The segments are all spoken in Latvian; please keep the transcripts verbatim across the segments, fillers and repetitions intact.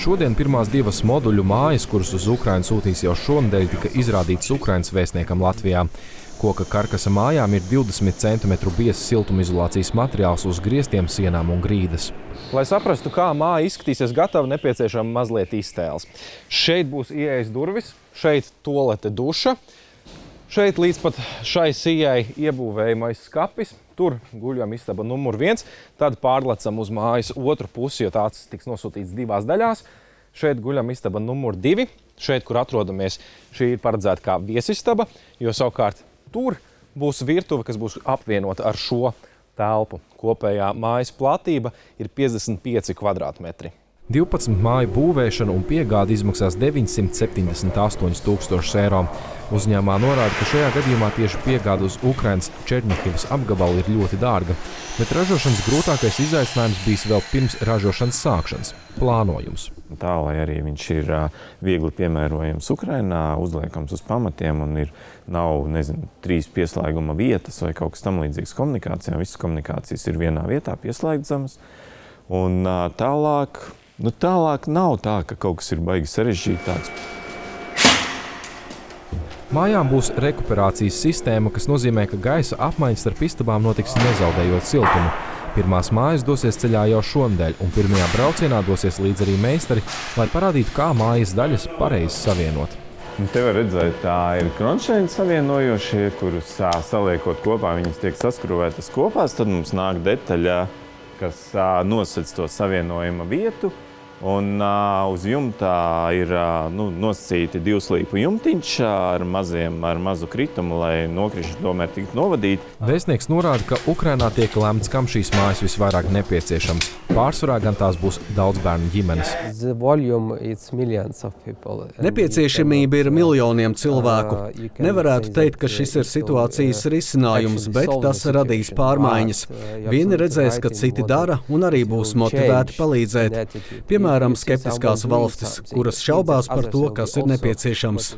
Šodien pirmās divas moduļu mājas, kuras uz Ukrainu sūtīs jau šonedēļ, tika izrādītas Ukrainas vēstniekam Latvijā. Koka karkasa mājām ir divdesmit centimetru biezs siltumizolācijas materiāls uz griestiem, sienām un grīdas. Lai saprastu, kā māja izskatīsies gatava, nepieciešama mazliet iztēles. Šeit būs ieejas durvis, šeit tualete, duša. Šeit līdz pat šai sijai iebūvējamais skapis, tur guļam istaba numur viens, tad pārlecam uz mājas otru pusi, jo tāds tiks nosūtīts divās daļās. Šeit guļam istaba numur divi, šeit, kur atrodamies, šī ir paredzēta kā viesistaba, jo savukārt tur būs virtuve, kas būs apvienota ar šo telpu. Kopējā mājas platība ir piecdesmit pieci kvadrātmetri. divpadsmit māju būvēšana un piegāde izmaksās deviņsimt septiņdesmit astoņus tūkstošus eiro. Uzņēmumā norāda, ka šajā gadījumā tieši piegāde uz Ukrainas Černihovas apgabalu ir ļoti dārga, bet ražošanas grūtākais izaicinājums bijis vēl pirms ražošanas sākšanas – plānojums. Tā, lai arī viņš ir viegli piemērojams Ukrainā, uzliekams uz pamatiem un ir nav, nezinu, trīs pieslēguma vietas vai kaut kas tam līdzīgs komunikācijām, visas komunikācijas ir vienā vietā pieslēgdzamas, un tālāk... Nu, tālāk nav tā, ka kaut kas ir baigi sarežģītāks. Mājām būs rekuperācijas sistēma, kas nozīmē, ka gaisa apmaiņas starp istabām notiks nezaudējot siltumu. Pirmās mājas dosies ceļā jau šonedēļ, un pirmajā braucienā dosies līdz arī meistari, lai parādītu, kā mājas daļas pareizi savienot. Un te var redzēt, tā ir kronšēni savienojošie, kurus saliekot kopā, viņas tiek saskrūvētas kopās, tad mums nāk detaļa, kas nosacīja to savienojuma vietu. Un uh, uz jumta ir uh, nu, nosacīti divslīpu jumtiņš ar, maziem, ar mazu kritumu, lai nokrišņi tomēr tiktu novadīti. Vēstnieks norāda, ka Ukrainā tiek lemts, kam šīs mājas visvairāk nepieciešams. Pārsvarā gan tās būs daudz bērnu ģimenes. Nepieciešamība ir miljoniem cilvēku. Nevarētu teikt, ka šis ir situācijas risinājums, bet tas radīs pārmaiņas. Vieni redzēs, ka citi dara un arī būs motivēti palīdzēt. Piemēram, Piemēram, skeptiskās valstis, kuras šaubās par to, kas ir nepieciešams.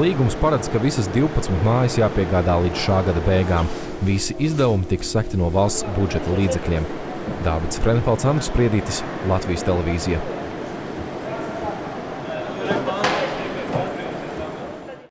Līgums paredz, ka visas divpadsmit mājas jāpiegādā līdz šā gada beigām. Visi izdevumi tiks sekti no valsts budžeta līdzekļiem. Dāvids Frenepalc, Amtis Latvijas televīzija.